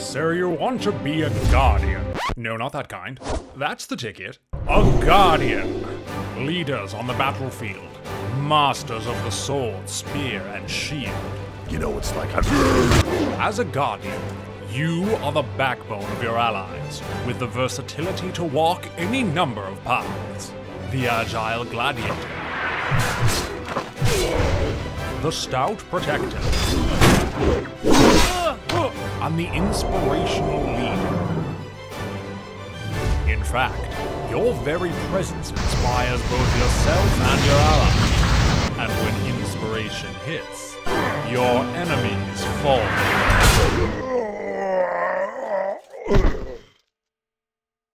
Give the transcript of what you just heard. Sir, you want to be a guardian. No, not that kind. That's the ticket. A guardian. Leaders on the battlefield. Masters of the sword, spear, and shield. You know, it's like a... As a guardian, you are the backbone of your allies, with the versatility to walk any number of paths. The agile gladiator. The stout protector. And the inspirational leader. In fact, your very presence inspires both yourself and your allies. And when inspiration hits, your enemies fall.